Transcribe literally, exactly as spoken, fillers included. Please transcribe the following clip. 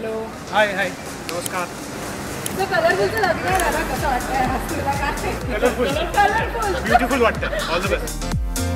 Hello hi हाय नमस्कार। तो colourful तो लग रहा है, कलरफुल ब्यूटीफुल वाटतं। All the best.